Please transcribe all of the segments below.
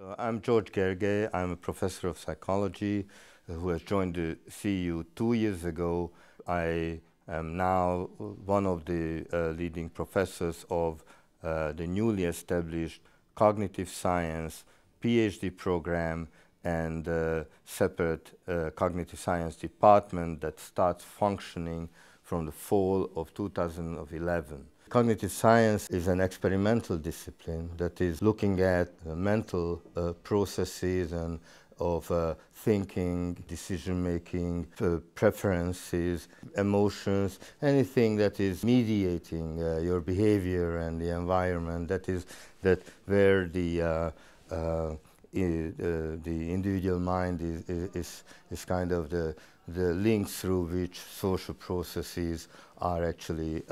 So I'm György Gergely. I'm a professor of psychology who has joined the CEU 2 years ago. I am now one of the leading professors of the newly established cognitive science PhD program and separate cognitive science department that starts functioning from the fall of 2011. Cognitive science is an experimental discipline that is looking at mental processes and of thinking, decision-making, preferences, emotions, anything that is mediating your behavior and the environment. That is that where the individual mind is kind of the link through which social processes are actually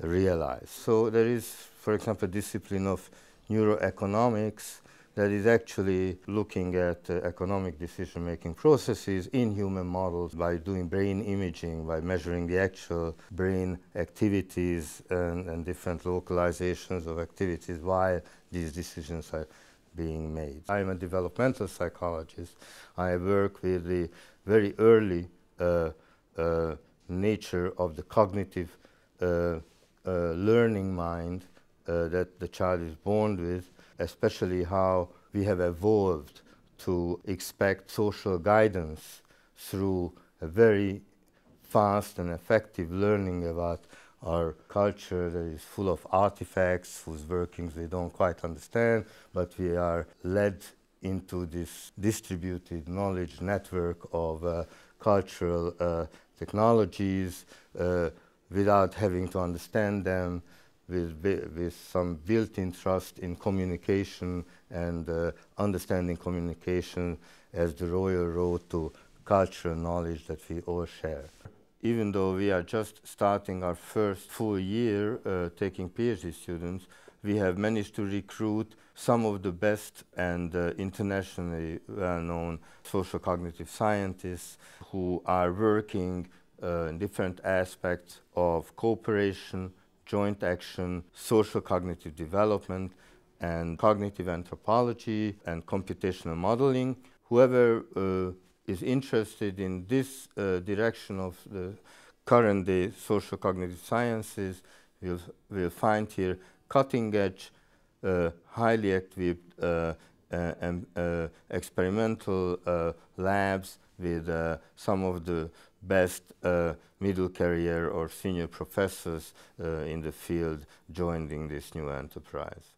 realized. So there is, for example, a discipline of neuroeconomics that is actually looking at economic decision-making processes in human models by doing brain imaging, by measuring the actual brain activities and different localizations of activities while these decisions are being made. I'm a developmental psychologist. I work with the very early nature of the cognitive learning mind that the child is born with, especially how we have evolved to expect social guidance through a very fast and effective learning about our culture that is full of artifacts whose workings we don't quite understand, but we are led into this distributed knowledge network of cultural technologies without having to understand them, with some built-in trust in communication and understanding communication as the royal road to cultural knowledge that we all share. Even though we are just starting our first full year taking PhD students, we have managed to recruit some of the best and internationally well-known social cognitive scientists who are working in different aspects of cooperation, joint action, social cognitive development, and cognitive anthropology and computational modeling. Whoever is interested in this direction of the current day social cognitive sciences will find here cutting-edge, highly equipped and experimental labs with some of the best middle career or senior professors in the field joining this new enterprise.